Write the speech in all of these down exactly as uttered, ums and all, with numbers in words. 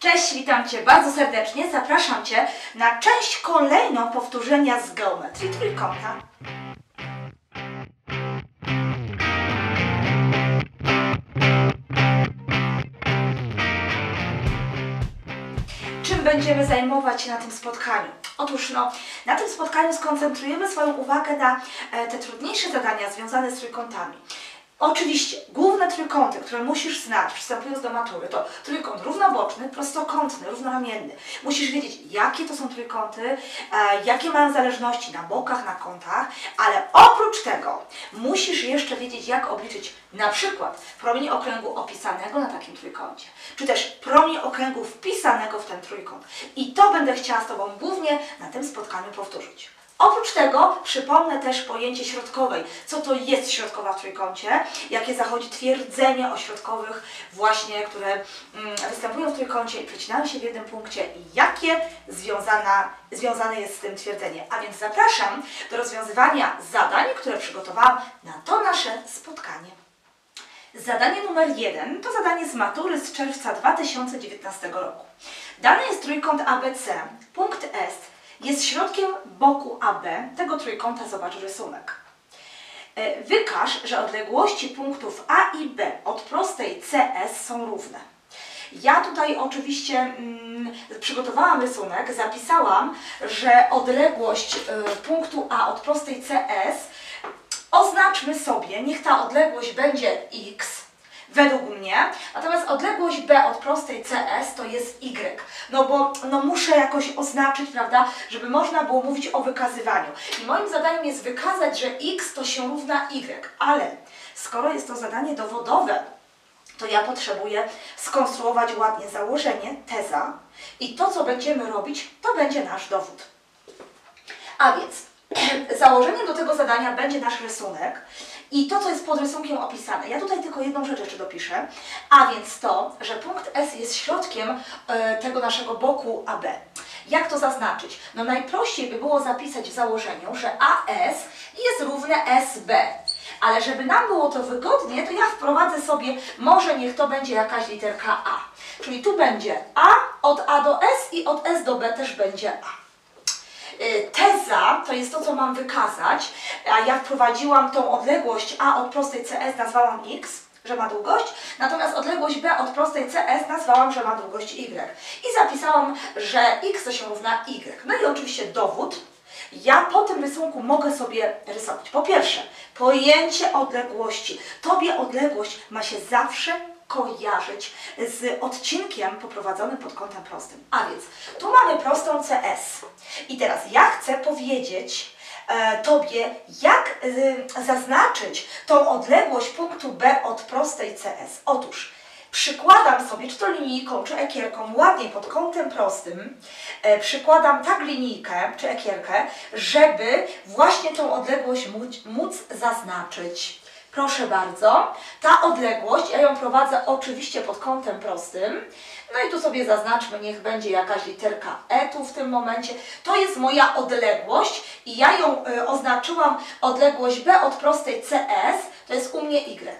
Cześć, witam Cię bardzo serdecznie, zapraszam Cię na część kolejną powtórzenia z geometrii trójkąta. Czym będziemy zajmować się na tym spotkaniu? Otóż no, na tym spotkaniu skoncentrujemy swoją uwagę na te trudniejsze zadania związane z trójkątami. Oczywiście główne trójkąty, które musisz znać przystępując do matury, to trójkąt równoboczny, prostokątny, równoramienny. Musisz wiedzieć, jakie to są trójkąty, e, jakie mają zależności na bokach, na kątach, ale oprócz tego musisz jeszcze wiedzieć, jak obliczyć na przykład promień okręgu opisanego na takim trójkącie, czy też promień okręgu wpisanego w ten trójkąt. I to będę chciała z Tobą głównie na tym spotkaniu powtórzyć. Oprócz tego przypomnę też pojęcie środkowej. Co to jest środkowa w trójkącie? Jakie zachodzi twierdzenie o środkowych właśnie, które mm, występują w trójkącie i przecinają się w jednym punkcie i jakie związana, związane jest z tym twierdzenie. A więc zapraszam do rozwiązywania zadań, które przygotowałam na to nasze spotkanie. Zadanie numer jeden to zadanie z matury z czerwca dwa tysiące dziewiętnastego roku. Dany jest trójkąt A B C, punkt S jest środkiem boku A B tego trójkąta, zobacz rysunek. Wykaż, że odległości punktów A i B od prostej C S są równe. Ja tutaj oczywiście mm, przygotowałam rysunek, zapisałam, że odległość y, punktu A od prostej C S oznaczmy sobie, niech ta odległość będzie X, według mnie, natomiast odległość B od prostej C S to jest Y, no bo no muszę jakoś oznaczyć, prawda, żeby można było mówić o wykazywaniu. I moim zadaniem jest wykazać, że X to się równa Y, ale skoro jest to zadanie dowodowe, to ja potrzebuję skonstruować ładnie założenie, teza i to, co będziemy robić, to będzie nasz dowód. A więc założeniem do tego zadania będzie nasz rysunek i to, co jest pod rysunkiem opisane. Ja tutaj tylko jedną rzecz jeszcze dopiszę, a więc to, że punkt S jest środkiem y, tego naszego boku A B. Jak to zaznaczyć? No najprościej by było zapisać w założeniu, że A S jest równe S B. Ale żeby nam było to wygodnie, to ja wprowadzę sobie, może niech to będzie jakaś literka A. Czyli tu będzie A, od A do S i od S do B też będzie A. Teza to jest to, co mam wykazać, a ja wprowadziłam tą odległość A od prostej C S, nazwałam X, że ma długość, natomiast odległość B od prostej C S nazwałam, że ma długość Y. I zapisałam, że X to się równa Y. No i oczywiście dowód. Ja po tym rysunku mogę sobie rysować. Po pierwsze, pojęcie odległości. Tobie odległość ma się zawsze kojarzyć z odcinkiem poprowadzonym pod kątem prostym. A więc tu mamy prostą C S. I teraz ja chcę powiedzieć e, Tobie, jak e, zaznaczyć tą odległość punktu B od prostej C S. Otóż przykładam sobie, czy to linijką, czy ekierką, ładnie pod kątem prostym, e, przykładam tak linijkę, czy ekierkę, żeby właśnie tą odległość móc, móc zaznaczyć. Proszę bardzo, ta odległość, ja ją prowadzę oczywiście pod kątem prostym. No i tu sobie zaznaczmy, niech będzie jakaś literka E tu w tym momencie. To jest moja odległość i ja ją y, oznaczyłam odległość B od prostej C S, to jest u mnie Y.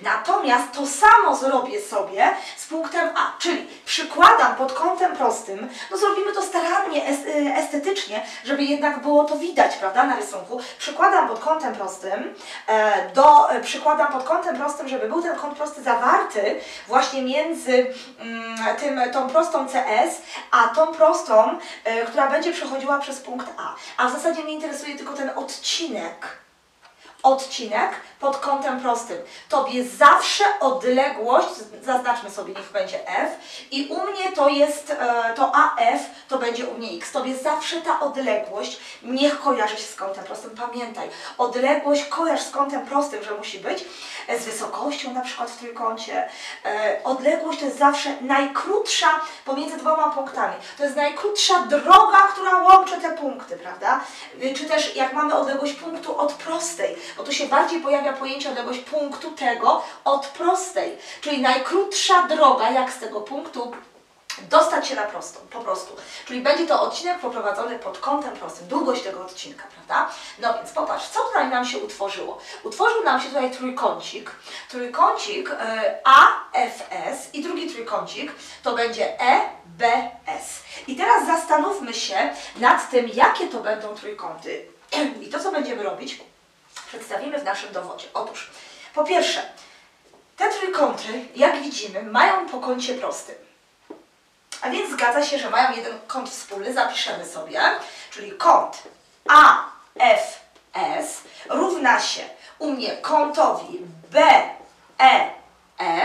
Natomiast to samo zrobię sobie z punktem A, czyli przykładam pod kątem prostym, no zrobimy to starannie, estetycznie, żeby jednak było to widać, prawda, na rysunku. Przykładam pod kątem prostym, do, przykładam pod kątem prostym, żeby był ten kąt prosty zawarty właśnie między tym, tą prostą C S, a tą prostą, która będzie przechodziła przez punkt A. A w zasadzie mnie interesuje tylko ten odcinek. Odcinek pod kątem prostym. Tobie zawsze odległość, zaznaczmy sobie, niech będzie F i u mnie to jest, to A F to będzie u mnie X. Tobie zawsze ta odległość niech kojarzy się z kątem prostym. Pamiętaj, odległość kojarz z kątem prostym, że musi być z wysokością na przykład w trójkącie. Odległość to jest zawsze najkrótsza pomiędzy dwoma punktami. To jest najkrótsza droga, która łączy te punkty, prawda? Czy też jak mamy odległość punktu od prostej, bo tu się bardziej pojawia pojęcie odległość punktu tego od prostej, czyli najkrótsza droga, jak z tego punktu dostać się na prostą, po prostu. Czyli będzie to odcinek poprowadzony pod kątem prostym, długość tego odcinka, prawda? No więc popatrz, co tutaj nam się utworzyło? Utworzył nam się tutaj trójkącik, trójkącik A F S i drugi trójkącik to będzie E B S. I teraz zastanówmy się nad tym, jakie to będą trójkąty. I to, co będziemy robić, przedstawimy w naszym dowodzie. Otóż, po pierwsze, te trójkąty, jak widzimy, mają po kącie prostym. A więc zgadza się, że mają jeden kąt wspólny. Zapiszemy sobie, czyli kąt A F S równa się u mnie kątowi B E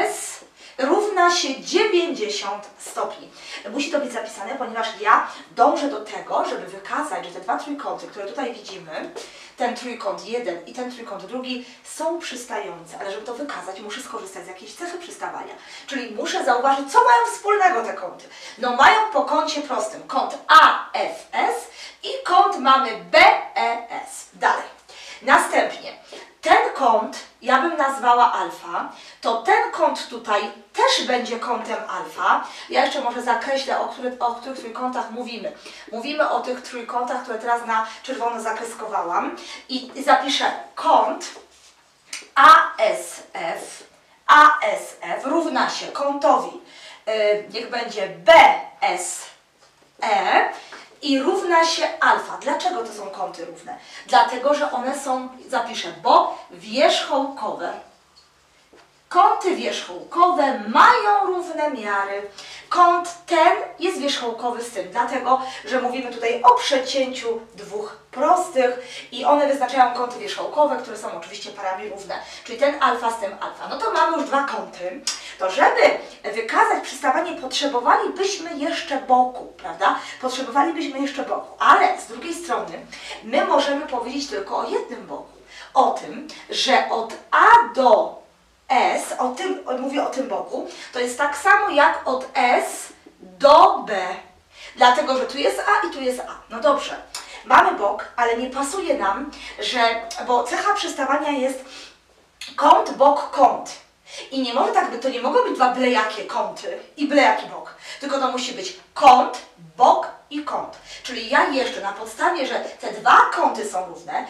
S równa się dziewięćdziesiąt stopni. Musi to być zapisane, ponieważ ja dążę do tego, żeby wykazać, że te dwa trójkąty, które tutaj widzimy, ten trójkąt jeden i ten trójkąt drugi są przystające, ale żeby to wykazać, muszę skorzystać z jakiejś cechy przystawania. Czyli muszę zauważyć, co mają wspólnego te kąty. No mają po kącie prostym kąt A F S i kąt mamy B E S. Dalej. Następnie ten kąt, ja bym nazwała alfa, to ten kąt tutaj też będzie kątem alfa. Ja jeszcze może zakreślę, o, który, o których trójkątach mówimy. Mówimy o tych trójkątach, które teraz na czerwono zakreskowałam. I zapiszę kąt A S F, A S F równa się kątowi, yy, niech będzie B S E, i równa się alfa. Dlaczego to są kąty równe? Dlatego, że one są, zapiszę, bo wierzchołkowe. Kąty wierzchołkowe mają równe miary. Kąt ten jest wierzchołkowy z tym, dlatego, że mówimy tutaj o przecięciu dwóch prostych i one wyznaczają kąty wierzchołkowe, które są oczywiście parami równe, czyli ten alfa z tym alfa. No to mamy już dwa kąty. To żeby wykazać przystawanie, potrzebowalibyśmy jeszcze boku, prawda? Potrzebowalibyśmy jeszcze boku, ale z drugiej strony my możemy powiedzieć tylko o jednym boku. O tym, że od A do S, o tym, mówię o tym boku, to jest tak samo jak od S do B. Dlatego, że tu jest A i tu jest A. No dobrze, mamy bok, ale nie pasuje nam, że, bo cecha przystawania jest kąt, bok, kąt. I nie może tak być, to nie mogą być dwa blejakie kąty i blejaki bok, tylko to musi być kąt, bok i kąt. Czyli ja jeszcze na podstawie, że te dwa kąty są równe,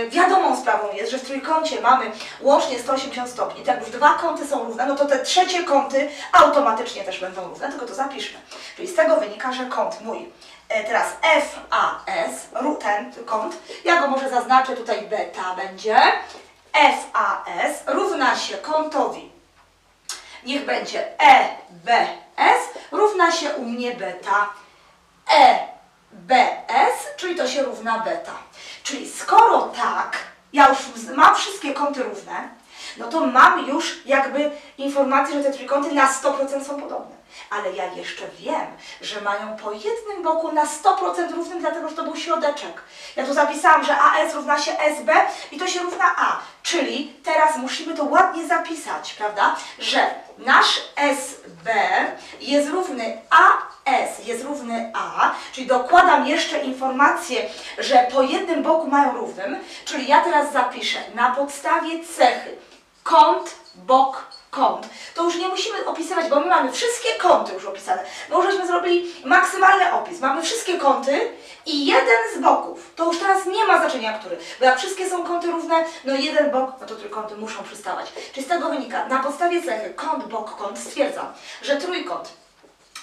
Yy, wiadomą sprawą jest, że w trójkącie mamy łącznie sto osiemdziesiąt stopni, tak już dwa kąty są równe, no to te trzecie kąty automatycznie też będą równe, tylko to zapiszmy. Czyli z tego wynika, że kąt mój, yy, teraz F A S, ten kąt, ja go może zaznaczę tutaj beta będzie, F A S równa się kątowi, niech będzie E B S równa się u mnie beta, E B S, czyli to się równa beta. Czyli skoro tak, ja już mam wszystkie kąty równe, no to mam już jakby informację, że te trójkąty na sto procent są podobne. Ale ja jeszcze wiem, że mają po jednym boku na sto procent równym, dlatego że to był środeczek. Ja tu zapisałam, że A S równa się S B i to się równa A. Czyli teraz musimy to ładnie zapisać, prawda? Że nasz S B jest równy A S, jest równy A, czyli dokładam jeszcze informację, że po jednym boku mają równym, czyli ja teraz zapiszę na podstawie cechy kąt, bok, kąt. To już nie musimy opisywać, bo my mamy wszystkie kąty już opisane. My już żeśmy zrobili maksymalny opis. Mamy wszystkie kąty i jeden z boków. To już teraz nie ma znaczenia, który. Bo jak wszystkie są kąty równe, no jeden bok, no to trójkąty muszą przystawać. Czyli z tego wynika, na podstawie cechy kąt, bok, kąt stwierdzam, że trójkąt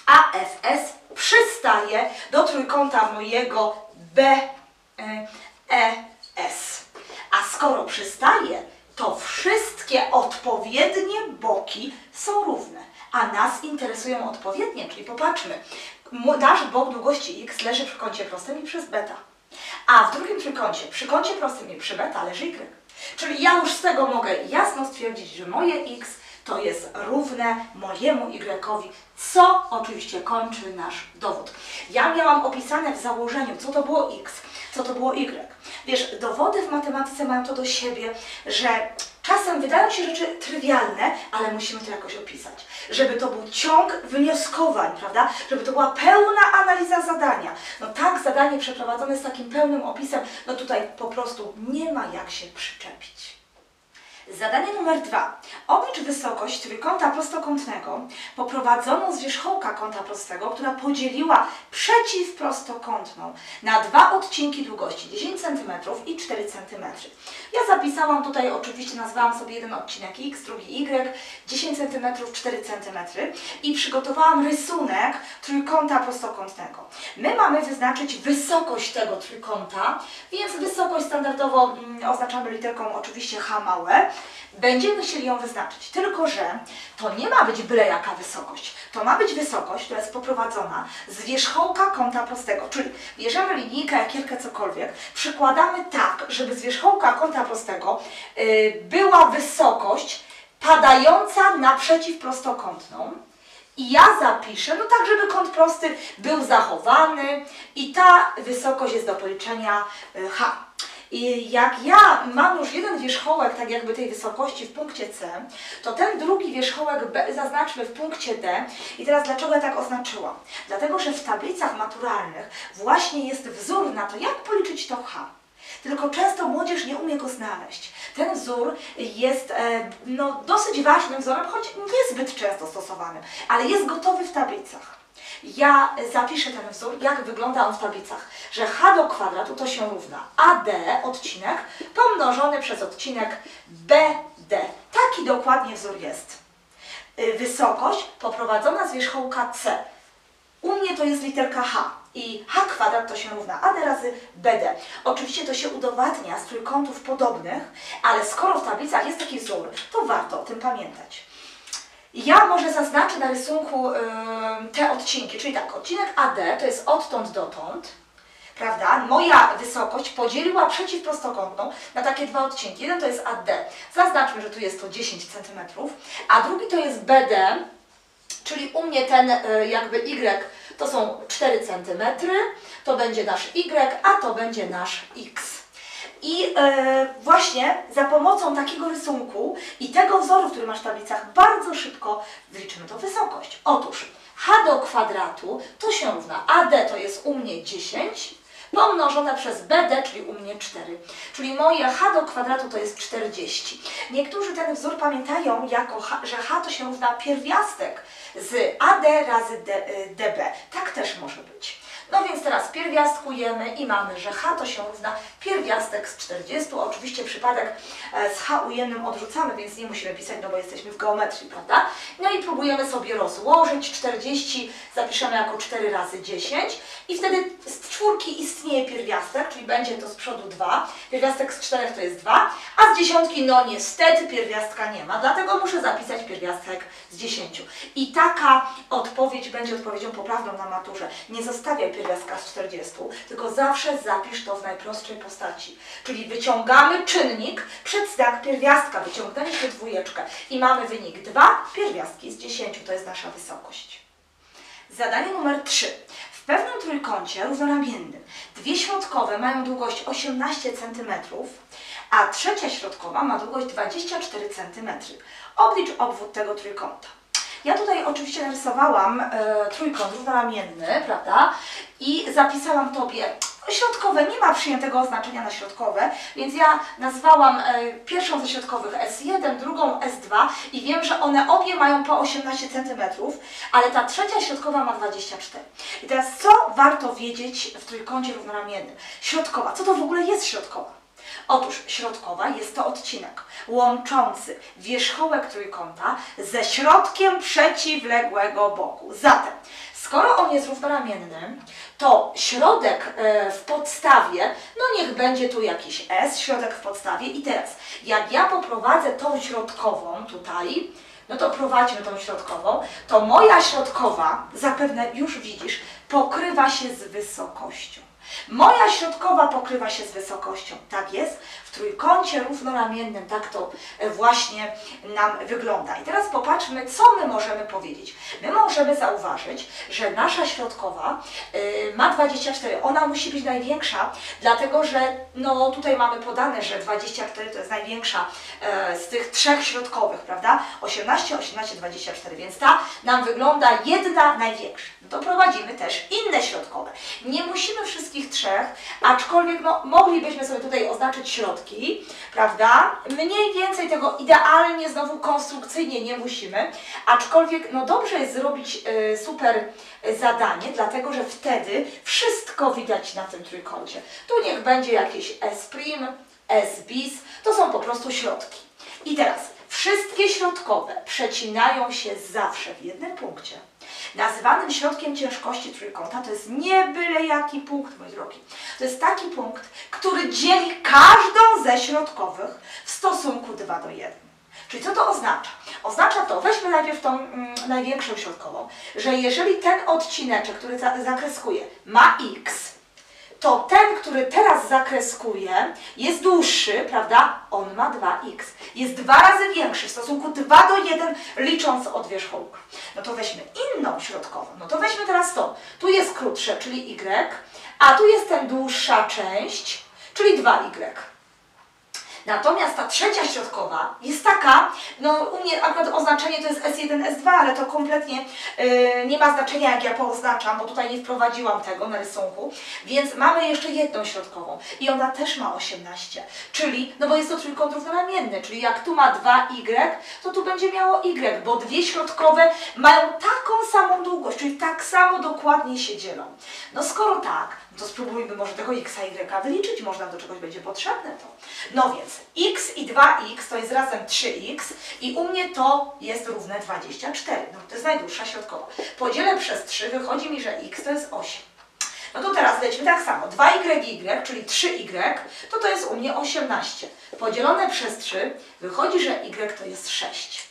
A F S przystaje do trójkąta mojego B E S. A skoro przystaje, to wszystkie odpowiednie boki są równe, a nas interesują odpowiednie, czyli popatrzmy, nasz bok długości x leży przy kącie prostym i przy beta, a w drugim trójkącie przy kącie prostym i przy beta leży y. Czyli ja już z tego mogę jasno stwierdzić, że moje x to jest równe mojemu y-owi, co oczywiście kończy nasz dowód. Ja miałam opisane w założeniu, co to było x, co to było y. Wiesz, dowody w matematyce mają to do siebie, że czasem wydają się rzeczy trywialne, ale musimy to jakoś opisać. Żeby to był ciąg wnioskowań, prawda? Żeby to była pełna analiza zadania. No tak, zadanie przeprowadzone z takim pełnym opisem, no tutaj po prostu nie ma jak się przyczepić. Zadanie numer dwa. Oblicz wysokość trójkąta prostokątnego poprowadzoną z wierzchołka kąta prostego, która podzieliła przeciwprostokątną na dwa odcinki długości dziesięć centymetrów i cztery centymetry. Ja zapisałam tutaj, oczywiście nazwałam sobie jeden odcinek X, drugi Y, dziesięć centymetrów, cztery centymetry i przygotowałam rysunek trójkąta prostokątnego. My mamy wyznaczyć wysokość tego trójkąta, więc wysokość standardowo oznaczamy literką oczywiście H małe. Będziemy chcieli ją wyznaczyć, tylko że to nie ma być byle jaka wysokość. To ma być wysokość, która jest poprowadzona z wierzchołka kąta prostego. Czyli bierzemy linijkę, jakierkę, cokolwiek, przykładamy tak, żeby z wierzchołka kąta prostego yy, była wysokość padająca na przeciwprostokątną. I ja zapiszę, no tak, żeby kąt prosty był zachowany i ta wysokość jest do policzenia H. I jak ja mam już jeden wierzchołek tak jakby tej wysokości w punkcie C, to ten drugi wierzchołek B zaznaczmy w punkcie D. I teraz dlaczego ja tak oznaczyłam? Dlatego, że w tablicach maturalnych właśnie jest wzór na to, jak policzyć to H. Tylko często młodzież nie umie go znaleźć. Ten wzór jest no, dosyć ważnym wzorem, choć niezbyt często stosowanym, ale jest gotowy w tablicach. Ja zapiszę ten wzór, jak wygląda on w tablicach, że h do kwadratu to się równa a d, odcinek, pomnożony przez odcinek b d. Taki dokładnie wzór jest. Wysokość poprowadzona z wierzchołka c. U mnie to jest literka h. I h kwadrat to się równa a d razy b d. Oczywiście to się udowadnia z trójkątów podobnych, ale skoro w tablicach jest taki wzór, to warto o tym pamiętać. Ja może zaznaczę na rysunku yy, te odcinki, czyli tak, odcinek a d to jest odtąd dotąd, prawda? Moja wysokość podzieliła przeciwprostokątną na takie dwa odcinki. Jeden to jest a d, zaznaczmy, że tu jest to dziesięć centymetrów, a drugi to jest b d, czyli u mnie ten yy, jakby y to są cztery centymetry, to będzie nasz y, a to będzie nasz x. I yy, właśnie za pomocą takiego rysunku i tego wzoru, który masz w tablicach, bardzo szybko zliczymy tą wysokość. Otóż h do kwadratu to się równa a d to jest u mnie dziesięć pomnożone przez b d, czyli u mnie cztery. Czyli moje h do kwadratu to jest czterdzieści. Niektórzy ten wzór pamiętają jako, h, że h to się równa pierwiastek z a d razy d, db. Tak też może być. No więc teraz pierwiastkujemy i mamy, że h to się równa pierwiastek z czterdziestu. Oczywiście przypadek z h ujemnym odrzucamy, więc nie musimy pisać, no bo jesteśmy w geometrii, prawda? No i próbujemy sobie rozłożyć. czterdzieści zapiszemy jako cztery razy dziesięć i wtedy z czwórki istnieje pierwiastek, czyli będzie to z przodu dwa. Pierwiastek z czterech to jest dwa, a z dziesiątki no niestety pierwiastka nie ma, dlatego muszę zapisać pierwiastek z dziesięciu. I taka odpowiedź będzie odpowiedzią poprawną na maturze. Nie zostawiaj pierwiastka z czterdziestu, tylko zawsze zapisz to w najprostszej postaci. Czyli wyciągamy czynnik przed znak pierwiastka, wyciągnęliśmy dwójeczkę i mamy wynik dwa pierwiastki z dziesięciu, to jest nasza wysokość. Zadanie numer trzy. W pewnym trójkącie równoramiennym dwie środkowe mają długość osiemnaście centymetrów, a trzecia środkowa ma długość dwadzieścia cztery centymetry. Oblicz obwód tego trójkąta. Ja tutaj oczywiście narysowałam e, trójkąt równoramienny, prawda? I zapisałam Tobie środkowe, nie ma przyjętego oznaczenia na środkowe, więc ja nazwałam e, pierwszą ze środkowych S jeden, drugą S dwa i wiem, że one obie mają po osiemnaście centymetrów, ale ta trzecia środkowa ma dwadzieścia cztery. I teraz co warto wiedzieć w trójkącie równoramiennym? Środkowa, co to w ogóle jest środkowa? Otóż środkowa jest to odcinek łączący wierzchołek trójkąta ze środkiem przeciwległego boku. Zatem, skoro on jest równoramienny, to środek w podstawie, no niech będzie tu jakiś S, środek w podstawie. I teraz, jak ja poprowadzę tą środkową tutaj, no to prowadźmy tą środkową, to moja środkowa, zapewne już widzisz, pokrywa się z wysokością. Moja środkowa pokrywa się z wysokością. Tak jest. W trójkącie równoramiennym tak to właśnie nam wygląda. I teraz popatrzmy, co my możemy powiedzieć. My możemy zauważyć, że nasza środkowa ma dwadzieścia cztery. Ona musi być największa, dlatego że no, tutaj mamy podane, że dwadzieścia cztery to jest największa z tych trzech środkowych, prawda? osiemnaście, osiemnaście, dwadzieścia cztery. Więc ta nam wygląda jedna największa. Doprowadzimy też inne środkowe. Nie musimy wszystkich trzech, aczkolwiek no, moglibyśmy sobie tutaj oznaczyć środki, prawda? Mniej więcej tego idealnie, znowu konstrukcyjnie nie musimy, aczkolwiek no, dobrze jest zrobić y, super zadanie, dlatego że wtedy wszystko widać na tym trójkącie. Tu niech będzie jakieś S', S bis, to są po prostu środki. I teraz wszystkie środkowe przecinają się zawsze w jednym punkcie. Nazywanym środkiem ciężkości trójkąta to jest nie byle jaki punkt, mój drogi. To jest taki punkt, który dzieli każdą ze środkowych w stosunku dwa do jednego. Czyli co to oznacza? Oznacza to, weźmy najpierw tą mm, największą środkową, że jeżeli ten odcineczek, który za, zakreskuję, ma x, to ten, który teraz zakreskuję, jest dłuższy, prawda? On ma dwa x. Jest dwa razy większy w stosunku dwa do jednego, licząc od wierzchołka. No to weźmy inną środkową. No to weźmy teraz to. Tu jest krótsze, czyli y, a tu jest ten dłuższa część, czyli dwa y. Natomiast ta trzecia środkowa jest taka, no u mnie akurat oznaczenie to jest S jeden, S dwa, ale to kompletnie yy, nie ma znaczenia, jak ja pooznaczam, bo tutaj nie wprowadziłam tego na rysunku, więc mamy jeszcze jedną środkową i ona też ma osiemnaście, czyli, no bo jest to trójkąt równoramienny, czyli jak tu ma dwa y, to tu będzie miało y, bo dwie środkowe mają taką samą długość, czyli tak samo dokładnie się dzielą. No skoro tak, to spróbujmy może tego x, y wyliczyć, może nam do czegoś będzie potrzebne to. No więc x i dwa x to jest razem trzy x i u mnie to jest równe dwadzieścia cztery. No to jest najdłuższa środkowa. Podzielę przez trzy, wychodzi mi, że x to jest osiem. No to teraz lećmy tak samo. dwa y, y, czyli trzy y, to to jest u mnie osiemnaście. Podzielone przez trzy, wychodzi, że y to jest sześć.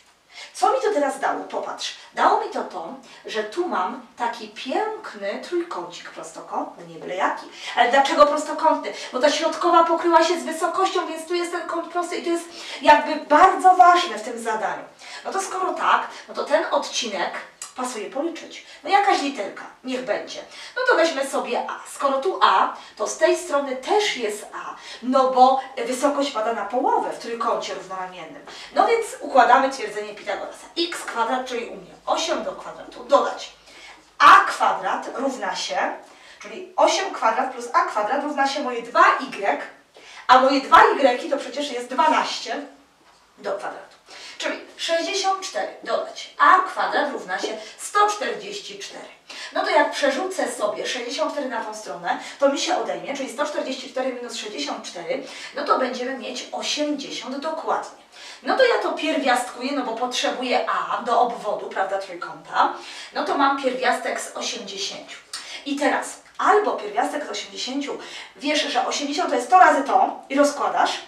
Co mi to teraz dało? Popatrz. Dało mi to to, że tu mam taki piękny trójkącik prostokątny, nie byle jaki. Ale dlaczego prostokątny? Bo ta środkowa pokryła się z wysokością, więc tu jest ten kąt prosty i to jest jakby bardzo ważne w tym zadaniu. No to skoro tak, no to ten odcinek pasuje policzyć. No jakaś literka, niech będzie. No to weźmy sobie A. Skoro tu A, to z tej strony też jest A, no bo wysokość pada na połowę w trójkącie równoramiennym. No więc układamy twierdzenie Pitagorasa. X kwadrat, czyli u mnie osiem do kwadratu, dodać. A kwadrat równa się, czyli osiem kwadrat plus A kwadrat równa się moje dwa y, a moje dwa y to przecież jest dwanaście do kwadratu. Czyli sześćdziesiąt cztery dodać a kwadrat równa się sto czterdzieści cztery. No to jak przerzucę sobie sześćdziesiąt cztery na tą stronę, to mi się odejmie, czyli sto czterdzieści cztery minus sześćdziesiąt cztery, no to będziemy mieć osiemdziesiąt dokładnie. No to ja to pierwiastkuję, no bo potrzebuję a do obwodu, prawda, trójkąta. No to mam pierwiastek z osiemdziesięciu. I teraz albo pierwiastek z osiemdziesięciu, wiesz, że osiemdziesiąt to jest sto razy to i rozkładasz,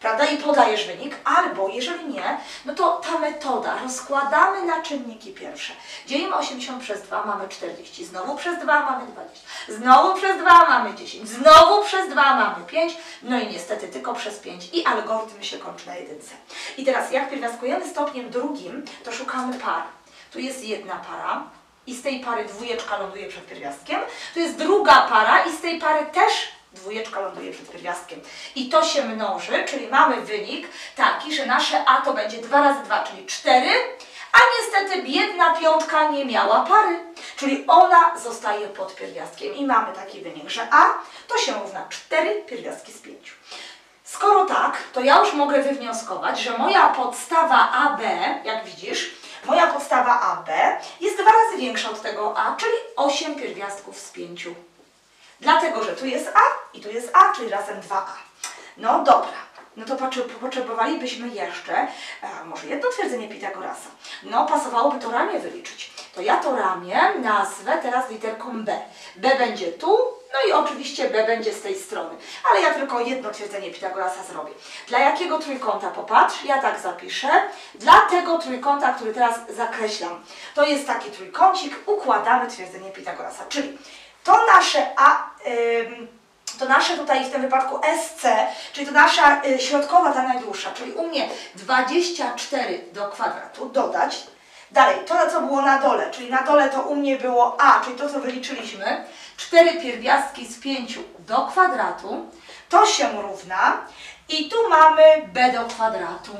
prawda, i podajesz wynik, albo jeżeli nie, no to ta metoda, rozkładamy na czynniki pierwsze. Dzielimy osiemdziesiąt przez dwa, mamy czterdzieści, znowu przez dwa mamy dwadzieścia, znowu przez dwa mamy dziesięć, znowu przez dwa mamy pięć, no i niestety tylko przez pięć i algorytm się kończy na jedynce. I teraz jak pierwiastkujemy stopniem drugim, to szukamy par. Tu jest jedna para i z tej pary dwójeczka ląduje przed pierwiastkiem, tu jest druga para i z tej pary też dwójeczka ląduje przed pierwiastkiem. I to się mnoży, czyli mamy wynik taki, że nasze A to będzie dwa razy dwa, czyli cztery, a niestety biedna piątka nie miała pary, czyli ona zostaje pod pierwiastkiem. I mamy taki wynik, że A to się równa cztery pierwiastki z pięciu. Skoro tak, to ja już mogę wywnioskować, że moja podstawa A B, jak widzisz, moja podstawa A B jest dwa razy większa od tego A, czyli osiem pierwiastków z pięciu. Dlatego, że tu jest A i tu jest A, czyli razem dwa a. No dobra, no to potrzebowalibyśmy jeszcze, a, może jedno twierdzenie Pitagorasa. No pasowałoby to ramię wyliczyć. To ja to ramię nazwę teraz literką B. B będzie tu, no i oczywiście B będzie z tej strony. Ale ja tylko jedno twierdzenie Pitagorasa zrobię. Dla jakiego trójkąta? Popatrz, ja tak zapiszę. Dla tego trójkąta, który teraz zakreślam. To jest taki trójkącik, układamy twierdzenie Pitagorasa, czyli to nasze, a, ym, to nasze tutaj w tym wypadku S C, czyli to nasza y, środkowa, ta najdłuższa, czyli u mnie dwadzieścia cztery do kwadratu dodać. Dalej, to co było na dole, czyli na dole to u mnie było A, czyli to co wyliczyliśmy, cztery pierwiastki z pięciu do kwadratu, to się równa i tu mamy B do kwadratu.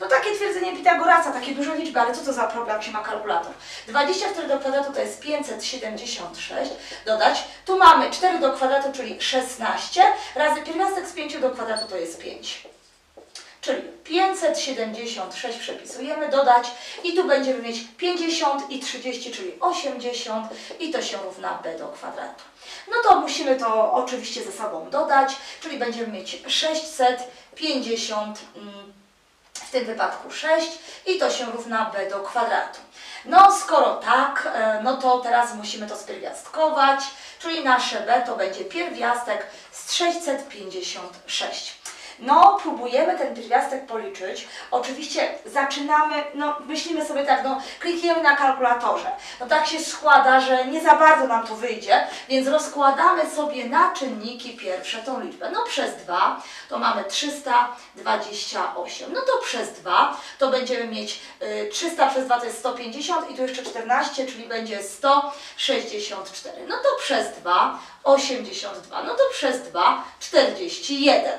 No takie twierdzenie Pitagorasa, takie duże liczby, ale co to za problem, czy ma kalkulator? dwadzieścia cztery do kwadratu to jest pięćset siedemdziesiąt sześć, dodać. Tu mamy cztery do kwadratu, czyli szesnaście, razy pierwiastek z pięć do kwadratu to jest pięć. Czyli pięćset siedemdziesiąt sześć przepisujemy, dodać i tu będziemy mieć pięćdziesiąt i trzydzieści, czyli osiemdziesiąt i to się równa b do kwadratu. No to musimy to oczywiście ze sobą dodać, czyli będziemy mieć sześćset pięćdziesiąt, w tym wypadku sześć i to się równa b do kwadratu. No skoro tak, no to teraz musimy to spierwiastkować, czyli nasze b to będzie pierwiastek z sześćset pięćdziesiąt sześć. No, próbujemy ten pierwiastek policzyć. Oczywiście zaczynamy, no myślimy sobie tak, no klikniemy na kalkulatorze. No tak się składa, że nie za bardzo nam to wyjdzie, więc rozkładamy sobie na czynniki pierwsze tą liczbę. No przez dwa to mamy trzysta dwadzieścia osiem. No to przez dwa to będziemy mieć y, trzysta przez dwa to jest sto pięćdziesiąt i tu jeszcze czternaście, czyli będzie sto sześćdziesiąt cztery. No to przez dwa osiemdziesiąt dwa. No to przez dwa czterdzieści jeden.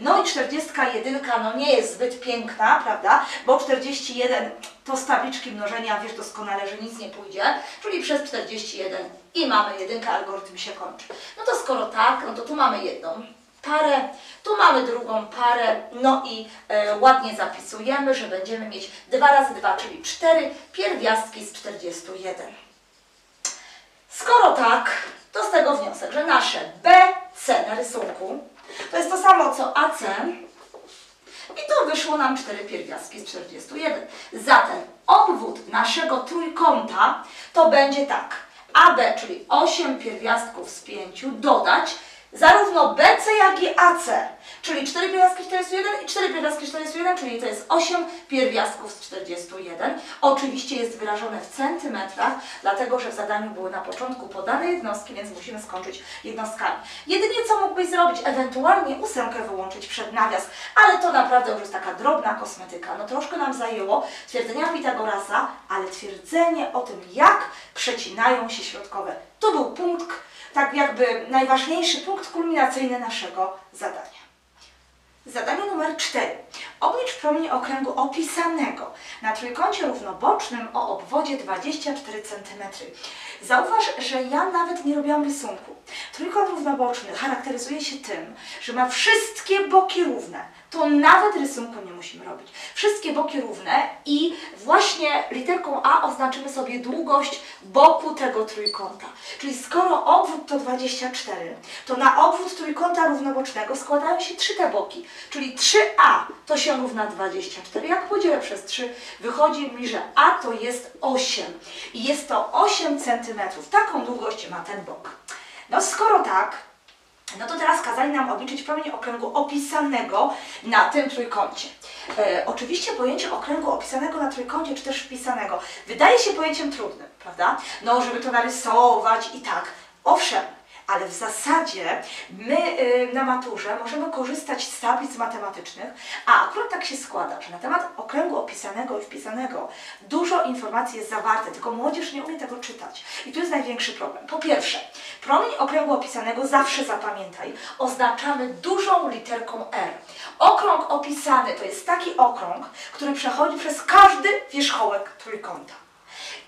No i czterdziestka jeden no nie jest zbyt piękna, prawda? Bo czterdzieści jeden to z tabliczki mnożenia, wiesz doskonale, że nic nie pójdzie, czyli przez czterdzieści jeden i mamy jedynkę, algorytm się kończy. No to skoro tak, no to tu mamy jedną parę, tu mamy drugą parę, no i e, ładnie zapisujemy, że będziemy mieć dwa razy dwa, czyli cztery pierwiastki z czterdziestu jeden. Skoro tak, to z tego wniosek, że nasze B C na rysunku to jest to samo co A C i to wyszło nam cztery pierwiastki z czterdziestu jeden. Zatem obwód naszego trójkąta to będzie tak. A B, czyli osiem pierwiastków z pięć, dodać zarówno B C jak i A C, czyli cztery pierwiastki z czterdziestu jeden i cztery pierwiastki z czterdziestu jeden, czyli to jest osiem pierwiastków z czterdziestu jeden. Oczywiście jest wyrażone w centymetrach, dlatego że w zadaniu były na początku podane jednostki, więc musimy skończyć jednostkami. Jedynie co mógłbyś zrobić, ewentualnie ósemkę wyłączyć przed nawias, ale to naprawdę już jest taka drobna kosmetyka. No troszkę nam zajęło twierdzenia Pitagorasa, ale twierdzenie o tym, jak przecinają się środkowe. To był punkt, tak jakby najważniejszy punkt kulminacyjny naszego zadania. Zadanie numer cztery. Oblicz promień okręgu opisanego na trójkącie równobocznym o obwodzie dwadzieścia cztery centymetry. Zauważ, że ja nawet nie robiłam rysunku. Trójkąt równoboczny charakteryzuje się tym, że ma wszystkie boki równe. To nawet rysunku nie musimy robić. Wszystkie boki równe i właśnie literką A oznaczymy sobie długość boku tego trójkąta. Czyli skoro obwód to dwadzieścia cztery, to na obwód trójkąta równobocznego składają się trzy te boki. Czyli trzy A to się równa dwadzieścia cztery. Jak podzielę przez trzy, wychodzi mi, że A to jest osiem. I jest to osiem centymetrów. Taką długość ma ten bok. No skoro tak, no to teraz kazali nam obliczyć promień okręgu opisanego na tym trójkącie. E, oczywiście pojęcie okręgu opisanego na trójkącie, czy też wpisanego, wydaje się pojęciem trudnym, prawda? No, żeby to narysować i tak. Owszem, ale w zasadzie my y, na maturze możemy korzystać z tablic matematycznych, a akurat tak się składa, że na temat okręgu opisanego i wpisanego dużo informacji jest zawarte, tylko młodzież nie umie tego czytać. I tu jest największy problem. Po pierwsze, promień okręgu opisanego, zawsze zapamiętaj, oznaczamy dużą literką R. Okrąg opisany to jest taki okrąg, który przechodzi przez każdy wierzchołek trójkąta.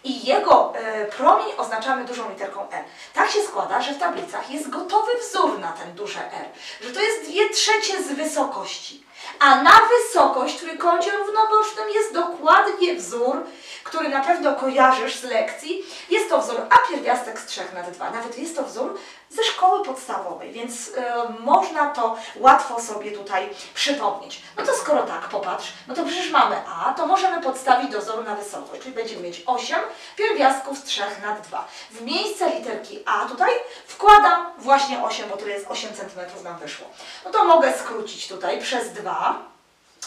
I jego y, promień oznaczamy dużą literką R. Tak się składa, że w tablicach jest gotowy wzór na ten duże R, że to jest dwie trzecie z wysokości, a na wysokość w trójkącie równobocznym jest dokładnie wzór, który na pewno kojarzysz z lekcji. Jest to wzór A pierwiastek z trzech nad dwa, nawet jest to wzór ze szkoły podstawowej, więc y, można to łatwo sobie tutaj przypomnieć. No to skoro tak, popatrz, no to przecież mamy A, to możemy podstawić do wzoru na wysokość, czyli będziemy mieć osiem pierwiastków z trzech nad dwa. W miejsce literki A tutaj wkładam właśnie osiem, bo tyle jest osiem centymetrów nam wyszło. No to mogę skrócić tutaj przez dwa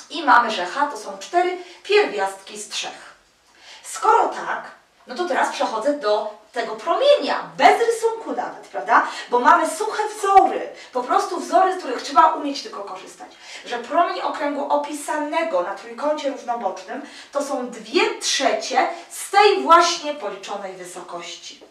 i mamy, że H to są cztery pierwiastki z trzech. Skoro tak, no to teraz przechodzę do tego promienia, bez rysunku nawet, prawda? Bo mamy suche wzory, po prostu wzory, z których trzeba umieć tylko korzystać. Że promień okręgu opisanego na trójkącie równobocznym to są dwie trzecie z tej właśnie policzonej wysokości.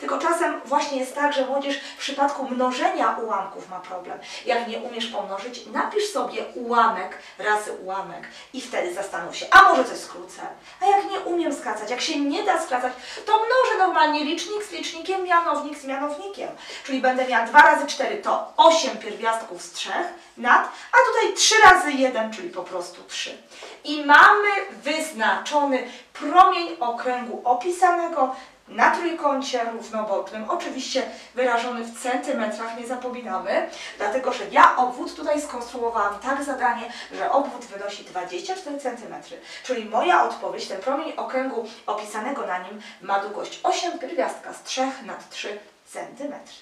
Tylko czasem właśnie jest tak, że młodzież w przypadku mnożenia ułamków ma problem. Jak nie umiesz pomnożyć, napisz sobie ułamek razy ułamek i wtedy zastanów się, a może coś skrócę? A jak nie umiem skracać, jak się nie da skracać, to mnożę normalnie licznik z licznikiem, mianownik z mianownikiem. Czyli będę miała dwa razy cztery to osiem pierwiastków z trzech nad, a tutaj trzy razy jeden, czyli po prostu trzy. I mamy wyznaczony promień okręgu opisanego na trójkącie równobocznym, oczywiście wyrażony w centymetrach, nie zapominamy, dlatego że ja obwód tutaj skonstruowałam tak zadanie, że obwód wynosi dwadzieścia cztery centymetry, czyli moja odpowiedź, ten promień okręgu opisanego na nim ma długość osiem pierwiastka z trzech nad trzy centymetry.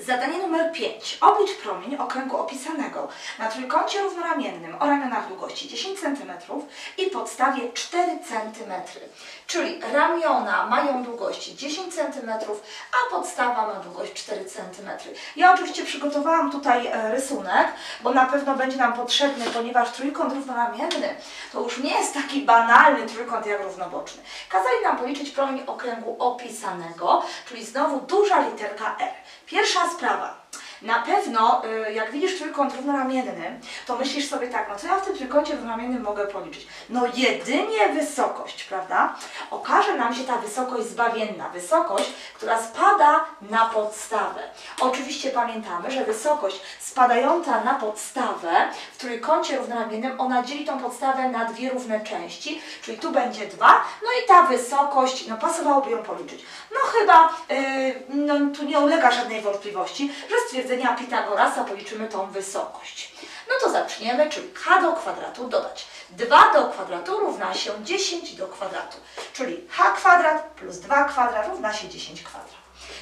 Zadanie numer pięć. Oblicz promień okręgu opisanego na trójkącie równoramiennym o ramionach długości dziesięć centymetrów i podstawie cztery centymetry. Czyli ramiona mają długość dziesięć centymetrów, a podstawa ma długość cztery centymetry. Ja oczywiście przygotowałam tutaj rysunek, bo na pewno będzie nam potrzebny, ponieważ trójkąt równoramienny to już nie jest taki banalny trójkąt jak równoboczny. Kazali nam policzyć promień okręgu opisanego, czyli znowu duża literka R. Pierwsza sprawa. Na pewno, jak widzisz trójkąt równoramienny, to myślisz sobie tak, no co ja w tym trójkącie równoramiennym mogę policzyć? No jedynie wysokość, prawda? Okaże nam się ta wysokość zbawienna, wysokość, która spada na podstawę. Oczywiście pamiętamy, że wysokość spadająca na podstawę w trójkącie równoramiennym, ona dzieli tą podstawę na dwie równe części, czyli tu będzie dwa, no i ta wysokość, no pasowałoby ją policzyć. No chyba, yy, no tu nie ulega żadnej wątpliwości, że stwierdzamy Pitagorasa, policzymy tą wysokość. No to zaczniemy, czyli h do kwadratu dodać. dwa do kwadratu równa się dziesięć do kwadratu, czyli h kwadrat plus dwa kwadrat równa się dziesięć kwadrat.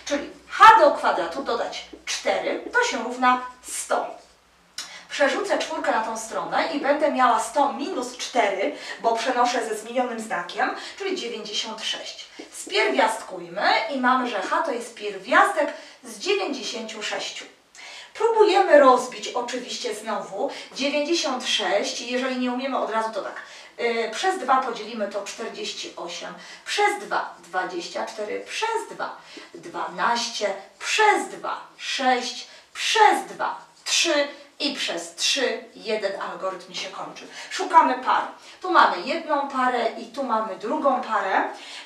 Czyli h do kwadratu dodać cztery, to się równa sto. Przerzucę czwórkę na tą stronę i będę miała sto minus cztery, bo przenoszę ze zmienionym znakiem, czyli dziewięćdziesiąt sześć. Spierwiastkujmy i mamy, że h to jest pierwiastek z dziewięćdziesięciu sześciu. Próbujemy rozbić oczywiście znowu dziewięćdziesiąt sześć, jeżeli nie umiemy od razu to tak. Yy, przez dwa podzielimy to czterdzieści osiem, przez dwa dwadzieścia cztery, przez dwa dwanaście, przez dwa sześć, przez dwa trzy i przez trzy jeden algorytm się kończy. Szukamy par. Tu mamy jedną parę i tu mamy drugą parę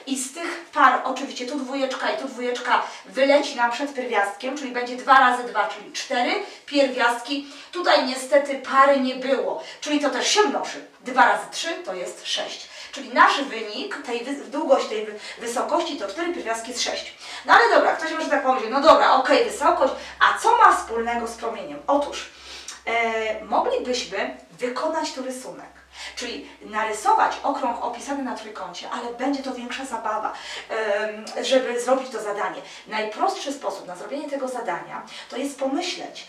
i z tych par oczywiście tu dwójeczka i tu dwójeczka wyleci nam przed pierwiastkiem, czyli będzie dwa razy dwa, czyli cztery pierwiastki. Tutaj niestety pary nie było, czyli to też się mnoży. dwa razy trzy to jest sześć. Czyli nasz wynik, tej długość tej wysokości to cztery pierwiastki z sześć. No ale dobra, ktoś może tak powiedzieć, no dobra, okej, wysokość, a co ma wspólnego z promieniem? Otóż E, moglibyśmy wykonać tu rysunek, czyli narysować okrąg opisany na trójkącie, ale będzie to większa zabawa, e, żeby zrobić to zadanie. Najprostszy sposób na zrobienie tego zadania to jest pomyśleć,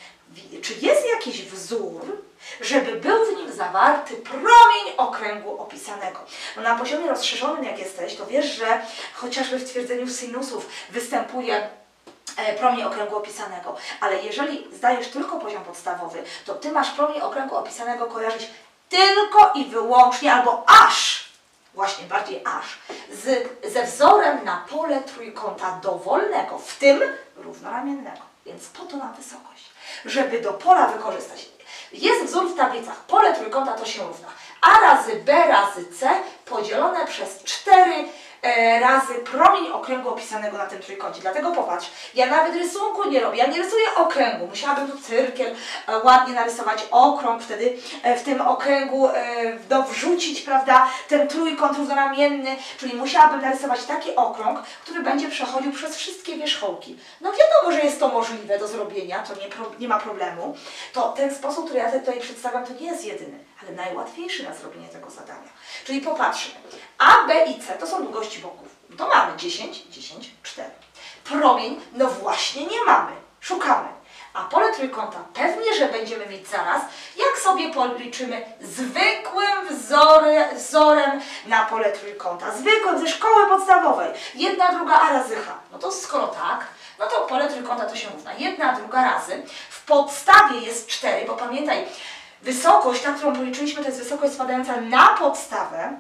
czy jest jakiś wzór, żeby był w nim zawarty promień okręgu opisanego. No na poziomie rozszerzonym jak jesteś, to wiesz, że chociażby w twierdzeniu sinusów występuje promień okręgu opisanego, ale jeżeli zdajesz tylko poziom podstawowy, to ty masz promień okręgu opisanego kojarzyć tylko i wyłącznie, albo aż, właśnie bardziej aż, z, ze wzorem na pole trójkąta dowolnego, w tym równoramiennego. Więc po to na wysokość, żeby do pola wykorzystać. Jest wzór w tablicach, pole trójkąta to się równa a razy b razy c podzielone przez cztery razy promień okręgu opisanego na tym trójkącie. Dlatego popatrz, ja nawet rysunku nie robię, ja nie rysuję okręgu. Musiałabym tu cyrkiel ładnie narysować okrąg, wtedy w tym okręgu no, wrzucić, prawda, ten trójkąt równoramienny, czyli musiałabym narysować taki okrąg, który będzie przechodził przez wszystkie wierzchołki. No wiadomo, że jest to możliwe do zrobienia, to nie, nie ma problemu. To ten sposób, który ja tutaj przedstawiam, to nie jest jedyny, ale najłatwiejszy na zrobienie tego zadania. Czyli popatrzmy, a, b i c to są długości boków. To mamy dziesięć, dziesięć, cztery. Promień, no właśnie nie mamy. Szukamy. A pole trójkąta pewnie, że będziemy mieć zaraz, jak sobie policzymy zwykłym wzorem, wzorem na pole trójkąta. Zwykłym, ze szkoły podstawowej. Jedna, druga, a razy h. No to skoro tak, no to pole trójkąta to się równa. Jedna, druga razy. W podstawie jest cztery, bo pamiętaj, wysokość, na którą policzyliśmy, to jest wysokość spadająca na podstawę,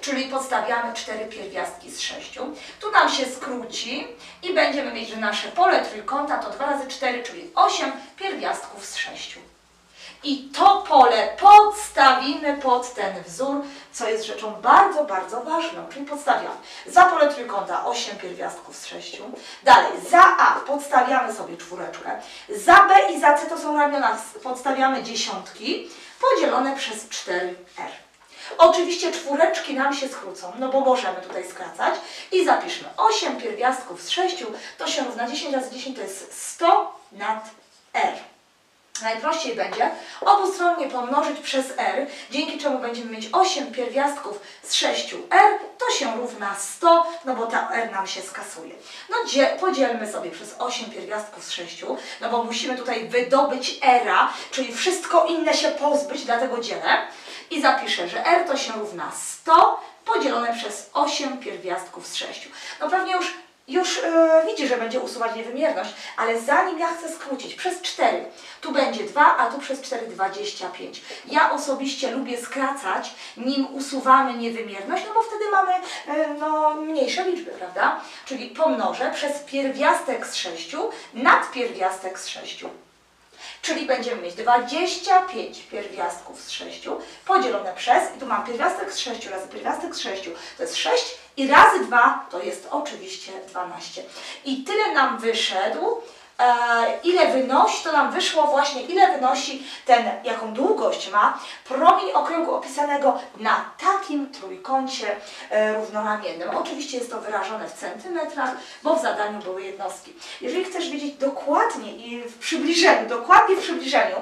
czyli podstawiamy cztery pierwiastki z sześciu. Tu nam się skróci i będziemy mieć, że nasze pole trójkąta to dwa razy cztery, czyli osiem pierwiastków z sześciu. I to pole podstawimy pod ten wzór, co jest rzeczą bardzo, bardzo ważną. Czyli podstawiamy za pole trójkąta osiem pierwiastków z sześciu. Dalej, za A podstawiamy sobie czwóreczkę. Za B i za C to są ramiona, podstawiamy dziesiątki podzielone przez cztery R. Oczywiście czwóreczki nam się skrócą, no bo możemy tutaj skracać. I zapiszmy osiem pierwiastków z sześciu, to się równa dziesięć razy dziesięć, to jest sto nad R. Najprościej będzie obustronnie pomnożyć przez R, dzięki czemu będziemy mieć osiem pierwiastków z sześciu R, to się równa sto, no bo ta R nam się skasuje. No podzielmy sobie przez osiem pierwiastków z sześciu, no bo musimy tutaj wydobyć era, czyli wszystko inne się pozbyć, dlatego dzielę. I zapiszę, że R to się równa sto podzielone przez osiem pierwiastków z sześciu. No pewnie już, już yy, widzi, że będzie usuwać niewymierność, ale zanim ja chcę skrócić przez cztery, tu będzie dwa, a tu przez cztery, dwadzieścia pięć. Ja osobiście lubię skracać, nim usuwamy niewymierność, no bo wtedy mamy yy, no, mniejsze liczby, prawda? Czyli pomnożę przez pierwiastek z sześciu nad pierwiastek z sześciu. Czyli będziemy mieć dwadzieścia pięć pierwiastków z sześciu podzielone przez, i tu mam pierwiastek z sześciu razy pierwiastek z sześciu, to jest sześć i razy dwa to jest oczywiście dwanaście. I tyle nam wyszedł, e, ile wynosi, to nam wyszło właśnie, ile wynosi ten, jaką długość ma promień okręgu opisanego na takim trójkącie e, równoramiennym. Oczywiście jest to wyrażone w centymetrach, bo w zadaniu były jednostki. Jeżeli chcesz wiedzieć dokładnie i w przybliżeniu, dokładnie w przybliżeniu,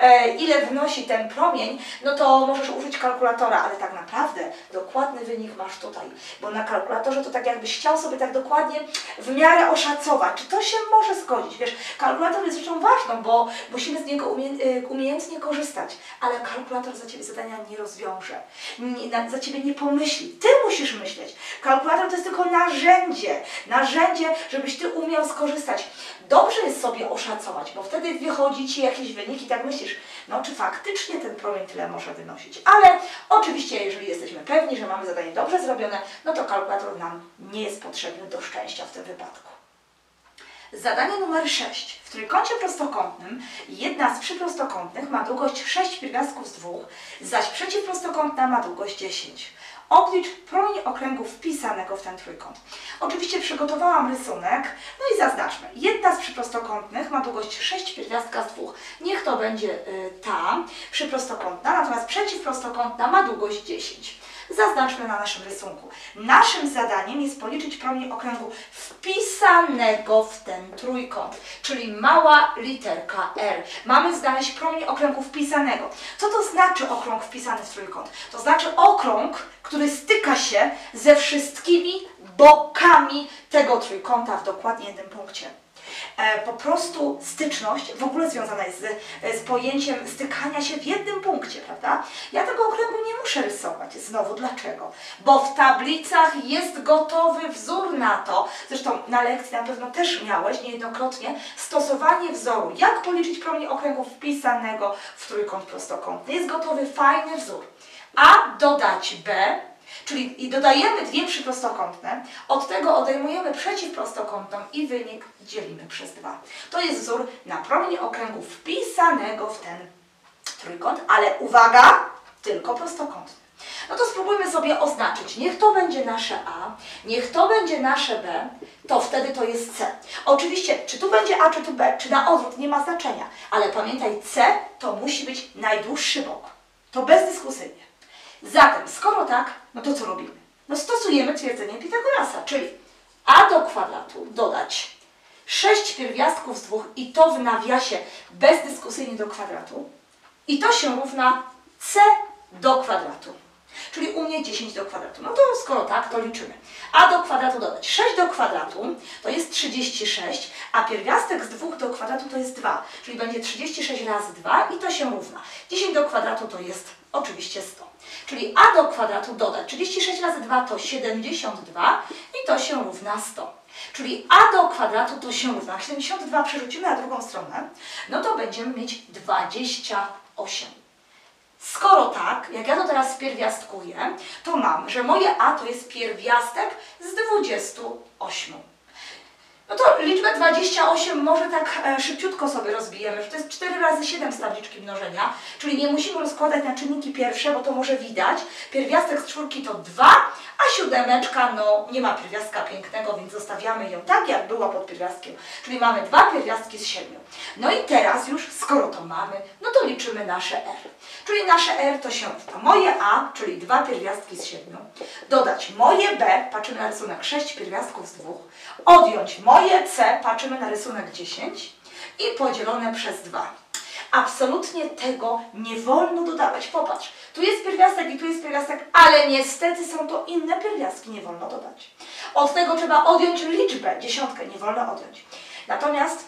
e, ile wynosi ten promień, no to możesz użyć kalkulatora, ale tak naprawdę dokładny wynik masz tutaj, bo na kalkulatorze to tak jakbyś chciał sobie tak dokładnie w miarę oszacować, czy to się może zgodzić. Wiesz, kalkulator jest rzeczą ważną, bo musimy z niego umie umiejętnie korzystać, ale kalkulator za Ciebie zadania nie rozwiąże, nie, za Ciebie nie pomyśli. Ty musisz myśleć. Kalkulator to jest tylko narzędzie, narzędzie, żebyś Ty umiał skorzystać. Dobrze jest sobie oszacować, bo wtedy wychodzi Ci jakiś wynik i tak myślisz, no czy faktycznie ten promień tyle może wynosić. Ale oczywiście, jeżeli jesteśmy pewni, że mamy zadanie dobrze zrobione, no to kalkulator nam nie jest potrzebny do szczęścia w tym wypadku. Zadanie numer sześć. W trójkącie prostokątnym jedna z przyprostokątnych ma długość sześć pierwiastków z dwóch, zaś przeciwprostokątna ma długość dziesięć. Oblicz promień okręgu wpisanego w ten trójkąt. Oczywiście przygotowałam rysunek, no i zaznaczmy. Jedna z przyprostokątnych ma długość sześć pierwiastka z dwóch. Niech to będzie y, ta przyprostokątna, natomiast przeciwprostokątna ma długość dziesięć. Zaznaczmy na naszym rysunku. Naszym zadaniem jest policzyć promień okręgu wpisanego w ten trójkąt, czyli mała literka R. Mamy znaleźć promień okręgu wpisanego. Co to znaczy okrąg wpisany w trójkąt? To znaczy okrąg, który styka się ze wszystkimi bokami tego trójkąta w dokładnie jednym punkcie. Po prostu styczność w ogóle związana jest z, z pojęciem stykania się w jednym punkcie, prawda? Ja tego okręgu nie muszę rysować. Znowu dlaczego? Bo w tablicach jest gotowy wzór na to. Zresztą na lekcji na pewno też miałeś niejednokrotnie stosowanie wzoru. Jak policzyć promień okręgu wpisanego w trójkąt prostokątny? Jest gotowy fajny wzór. A dodać B, czyli i dodajemy dwie przyprostokątne, od tego odejmujemy przeciwprostokątną i wynik dzielimy przez dwa. To jest wzór na promień okręgu wpisanego w ten trójkąt, ale uwaga, tylko prostokątny. No to spróbujmy sobie oznaczyć. Niech to będzie nasze A, niech to będzie nasze B, to wtedy to jest C. Oczywiście, czy tu będzie A, czy tu B, czy na odwrót, nie ma znaczenia, ale pamiętaj, C to musi być najdłuższy bok. To bezdyskusyjnie. Zatem, skoro tak, no to co robimy? No stosujemy twierdzenie Pitagorasa, czyli a do kwadratu dodać sześć pierwiastków z dwóch i to w nawiasie bezdyskusyjnie do kwadratu i to się równa c do kwadratu, czyli u mnie dziesięć do kwadratu. No to skoro tak, to liczymy. A do kwadratu dodać sześć do kwadratu to jest trzydzieści sześć, a pierwiastek z dwóch do kwadratu to jest dwa, czyli będzie trzydzieści sześć razy dwa i to się równa. dziesięć do kwadratu to jest oczywiście sto. Czyli a do kwadratu dodać trzydzieści sześć razy dwa to siedemdziesiąt dwa i to się równa sto. Czyli a do kwadratu to się równa siedemdziesiąt dwa, przerzucimy na drugą stronę, no to będziemy mieć dwadzieścia osiem. Skoro tak, jak ja to teraz pierwiastkuję, to mam, że moje A to jest pierwiastek z dwudziestu ośmiu. No to liczbę dwadzieścia osiem może tak szybciutko sobie rozbijemy, że to jest cztery razy siedem z tabliczki mnożenia, czyli nie musimy rozkładać na czynniki pierwsze, bo to może widać. Pierwiastek z czwórki to dwa, a siódemeczka, no nie ma pierwiastka pięknego, więc zostawiamy ją tak, jak była pod pierwiastkiem. Czyli mamy dwa pierwiastki z siedmiu. No i teraz już, skoro to mamy, no to liczymy nasze R. Czyli nasze R to się to moje A, czyli dwa pierwiastki z siedmiu, dodać moje B, patrzymy na rysunek sześć pierwiastków z dwóch, odjąć moje Moje C, patrzymy na rysunek dziesięć i podzielone przez dwa. Absolutnie tego nie wolno dodawać. Popatrz, tu jest pierwiastek i tu jest pierwiastek, ale niestety są to inne pierwiastki, nie wolno dodać. Od tego trzeba odjąć liczbę, dziesiątkę nie wolno odjąć. Natomiast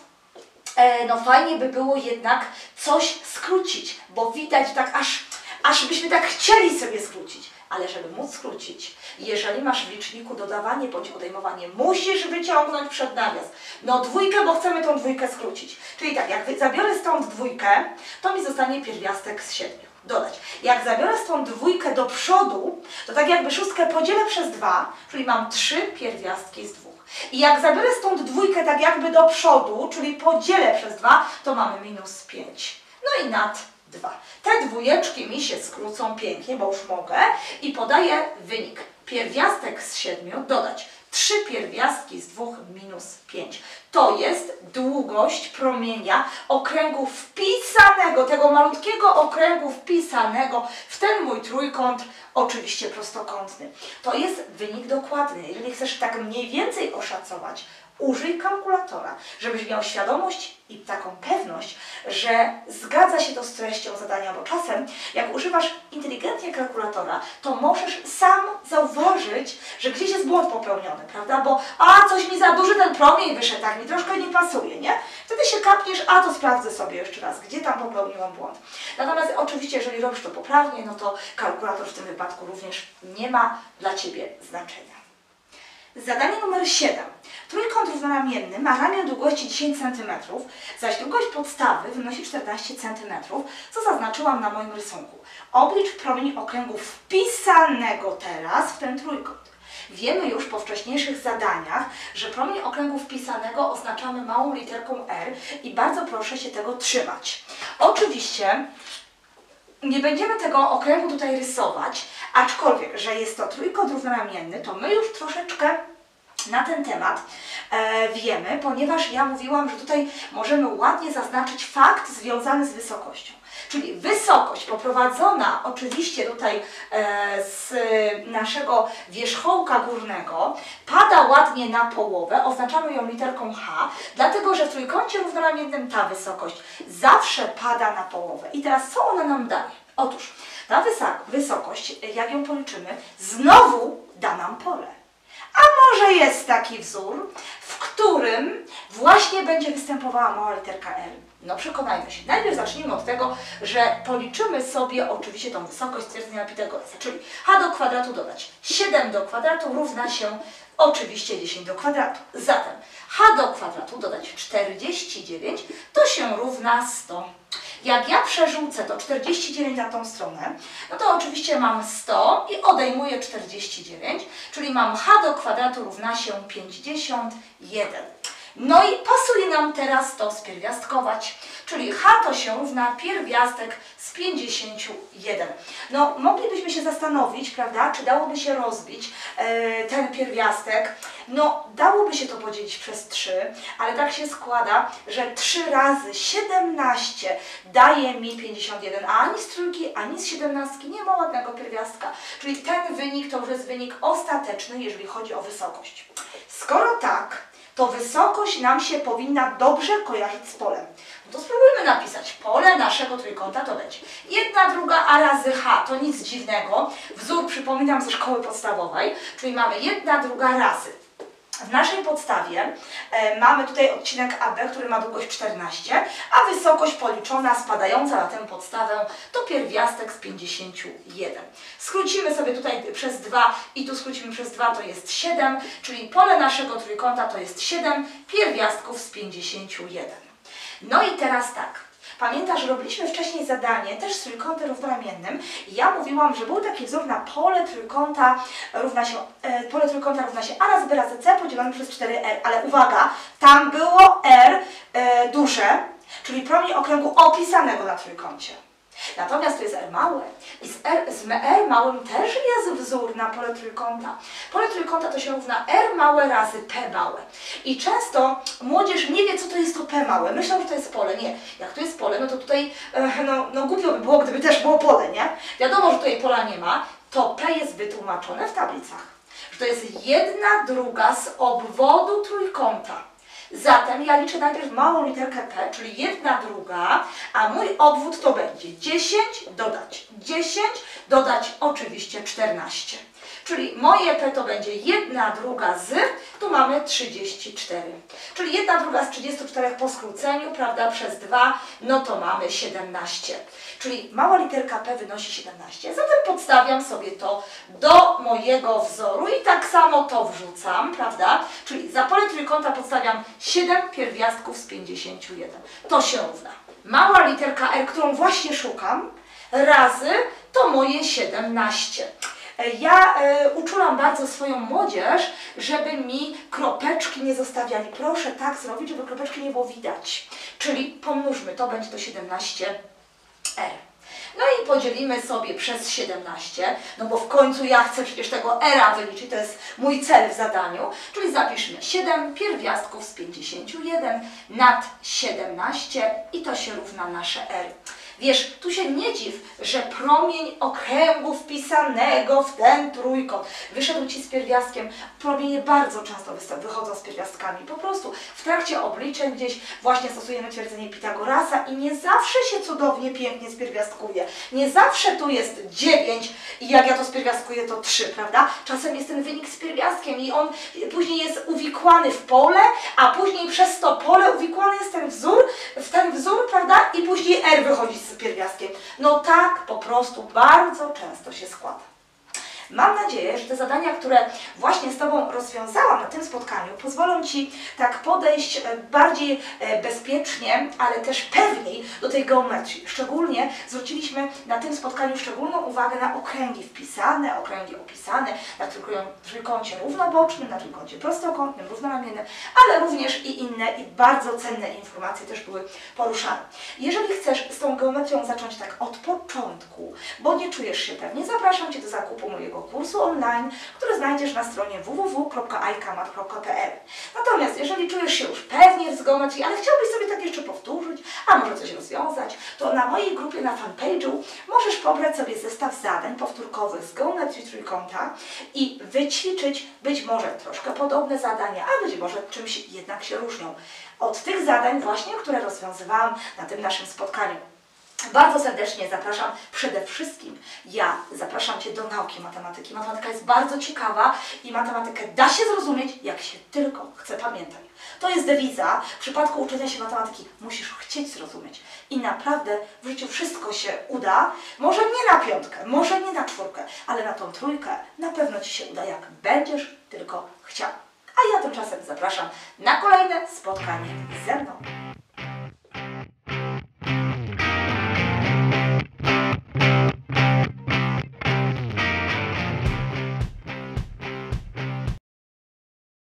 no fajnie by było jednak coś skrócić, bo widać tak aż, aż byśmy tak chcieli sobie skrócić. Ale żeby móc skrócić, jeżeli masz w liczniku dodawanie bądź odejmowanie, musisz wyciągnąć przed nawias. No dwójkę, bo chcemy tą dwójkę skrócić. Czyli tak, jak zabiorę stąd dwójkę, to mi zostanie pierwiastek z siedmiu. Dodać. Jak zabiorę stąd dwójkę do przodu, to tak jakby szóstkę podzielę przez dwa, czyli mam trzy pierwiastki z dwóch. I jak zabiorę stąd dwójkę tak jakby do przodu, czyli podzielę przez dwa, to mamy minus pięć. No i nad dwa. Te dwójeczki mi się skrócą pięknie, bo już mogę i podaję wynik. Pierwiastek z siedmiu dodać trzy pierwiastki z dwóch minus pięć. To jest długość promienia okręgu wpisanego, tego malutkiego okręgu wpisanego w ten mój trójkąt, oczywiście prostokątny. To jest wynik dokładny. Jeżeli chcesz tak mniej więcej oszacować, użyj kalkulatora, żebyś miał świadomość i taką pewność, że zgadza się to z treścią zadania, bo czasem jak używasz inteligentnie kalkulatora, to możesz sam zauważyć, że gdzieś jest błąd popełniony, prawda? Bo a, coś mi za duży ten promień wyszedł, tak mi troszkę nie pasuje, nie? Wtedy się kapniesz, a to sprawdzę sobie jeszcze raz, gdzie tam popełniłam błąd. Natomiast oczywiście, jeżeli robisz to poprawnie, no to kalkulator w tym wypadku również nie ma dla Ciebie znaczenia. Zadanie numer siedem. Trójkąt równomienny ma ramię długości dziesięć centymetrów, zaś długość podstawy wynosi czternaście centymetrów, co zaznaczyłam na moim rysunku. Oblicz promień okręgu wpisanego teraz w ten trójkąt. Wiemy już po wcześniejszych zadaniach, że promień okręgu wpisanego oznaczamy małą literką R i bardzo proszę się tego trzymać. Oczywiście nie będziemy tego okręgu tutaj rysować, aczkolwiek, że jest to trójkąt równomienny, to my już troszeczkę na ten temat e, wiemy, ponieważ ja mówiłam, że tutaj możemy ładnie zaznaczyć fakt związany z wysokością. Czyli wysokość poprowadzona oczywiście tutaj e, z naszego wierzchołka górnego pada ładnie na połowę, oznaczamy ją literką H, dlatego że w trójkącie równomiennym ta wysokość zawsze pada na połowę. I teraz co ona nam daje? Otóż ta wysokość, jak ją policzymy, znowu da nam pole. A może jest taki wzór, w którym właśnie będzie występowała mała literka L? No przekonajmy się. Najpierw zacznijmy od tego, że policzymy sobie oczywiście tą wysokość stwierdzenia Pitagorasa, czyli h do kwadratu dodać siedem do kwadratu równa się oczywiście dziesięć do kwadratu. Zatem h do kwadratu dodać czterdzieści dziewięć to się równa sto. Jak ja przerzucę to czterdzieści dziewięć na tą stronę, no to oczywiście mam sto i odejmuję czterdzieści dziewięć, czyli mam h do kwadratu równa się pięćdziesiąt jeden. No i pasuje nam teraz to spierwiastkować, czyli h to się równa pierwiastek z pięćdziesięciu jeden. No moglibyśmy się zastanowić, prawda, czy dałoby się rozbić e, ten pierwiastek. No dałoby się to podzielić przez trzy, ale tak się składa, że trzy razy siedemnaście daje mi pięćdziesiąt jeden, a ani z trójki, ani z siedemnastki nie ma ładnego pierwiastka. Czyli ten wynik to już jest wynik ostateczny, jeżeli chodzi o wysokość. Skoro tak, to wysokość nam się powinna dobrze kojarzyć z polem. No to spróbujmy napisać. Pole naszego trójkąta to będzie jedna druga a razy h, to nic dziwnego. Wzór przypominam ze szkoły podstawowej, czyli mamy jedna druga razy. W naszej podstawie e, mamy tutaj odcinek A B, który ma długość czternaście, a wysokość policzona spadająca na tę podstawę to pierwiastek z pięćdziesięciu jeden. Skrócimy sobie tutaj przez dwa i tu skrócimy przez dwa, to jest siedem, czyli pole naszego trójkąta to jest siedem pierwiastków z pięćdziesięciu jeden. No i teraz tak, Pamiętasz, robiliśmy wcześniej zadanie też z trójkątem równomiennym i ja mówiłam, że był taki wzór na pole trójkąta równa się, e, pole trójkąta równa się a razy b razy c podzielone przez cztery r. Ale uwaga, tam było r e, duże, czyli promień okręgu opisanego na trójkącie. Natomiast to jest R małe i z R, z R małym też jest wzór na pole trójkąta. Pole trójkąta to się równa R małe razy P małe. I często młodzież nie wie, co to jest to P małe. Myślą, że to jest pole. Nie. Jak to jest pole, no to tutaj no, no głupio by było, gdyby też było pole, nie? Wiadomo, że tutaj pola nie ma. To P jest wytłumaczone w tablicach, że to jest jedna druga z obwodu trójkąta. Zatem ja liczę najpierw małą literkę P, czyli jedna druga, a mój obwód to będzie dziesięć dodać dziesięć, dodać oczywiście czternaście. Czyli moje P to będzie jedna druga z, tu mamy trzydzieści cztery. Czyli jedna druga z trzydziestu czterech po skróceniu, prawda, przez dwa, no to mamy siedemnaście. Czyli mała literka P wynosi siedemnaście. Zatem podstawiam sobie to do mojego wzoru i tak samo to wrzucam, prawda? Czyli za pole trójkąta podstawiam siedem pierwiastków z pięćdziesięciu jeden. To się równa mała literka R, którą właśnie szukam, razy to moje siedemnaście. Ja y, uczulam bardzo swoją młodzież, żeby mi kropeczki nie zostawiali. Proszę tak zrobić, żeby kropeczki nie było widać. Czyli pomnóżmy, to będzie to siedemnaście r. No i podzielimy sobie przez siedemnaście, no bo w końcu ja chcę przecież tego era wyliczyć, to jest mój cel w zadaniu. Czyli zapiszmy siedem pierwiastków z pięćdziesięciu jeden nad siedemnaście i to się równa nasze r. Wiesz, tu się nie dziw, że promień okręgu wpisanego w ten trójkąt wyszedł Ci z pierwiastkiem. Promienie bardzo często wychodzą z pierwiastkami. Po prostu w trakcie obliczeń gdzieś właśnie stosujemy twierdzenie Pitagorasa i nie zawsze się cudownie, pięknie spierwiastkuje. Nie zawsze tu jest dziewięć i jak ja to spierwiastkuję, to trzy, prawda? Czasem jest ten wynik z pierwiastkiem i on później jest uwikłany w pole, a później przez to pole uwikłany jest ten wzór, w ten wzór, prawda? I później R wychodzi z pierwiastkiem. No tak po prostu bardzo często się składa. Mam nadzieję, że te zadania, które właśnie z Tobą rozwiązałam na tym spotkaniu, pozwolą Ci tak podejść bardziej bezpiecznie, ale też pewniej do tej geometrii. Szczególnie zwróciliśmy na tym spotkaniu szczególną uwagę na okręgi wpisane, okręgi opisane, na trójkącie równobocznym, na trójkącie prostokątnym, równoramiennym, ale również i inne i bardzo cenne informacje też były poruszane. Jeżeli chcesz z tą geometrią zacząć tak od początku, bo nie czujesz się pewnie, zapraszam Cię do zakupu mojego kursu online, który znajdziesz na stronie w w w kropka ajkamat kropka p l. Natomiast jeżeli czujesz się już pewnie z geometrii, ale chciałbyś sobie tak jeszcze powtórzyć, a może coś rozwiązać, to na mojej grupie na fanpage'u możesz pobrać sobie zestaw zadań powtórkowych z geometrii trójkąta i wyćwiczyć być może troszkę podobne zadania, a być może czymś jednak się różnią od tych zadań właśnie, które rozwiązywałam na tym naszym spotkaniu. Bardzo serdecznie zapraszam przede wszystkim. Ja zapraszam Cię do nauki matematyki. Matematyka jest bardzo ciekawa i matematykę da się zrozumieć, jak się tylko chce, pamiętaj. To jest dewiza. W przypadku uczenia się matematyki musisz chcieć zrozumieć. I naprawdę w życiu wszystko się uda. Może nie na piątkę, może nie na czwórkę, ale na tą trójkę na pewno Ci się uda, jak będziesz tylko chciał. A ja tymczasem zapraszam na kolejne spotkanie ze mną.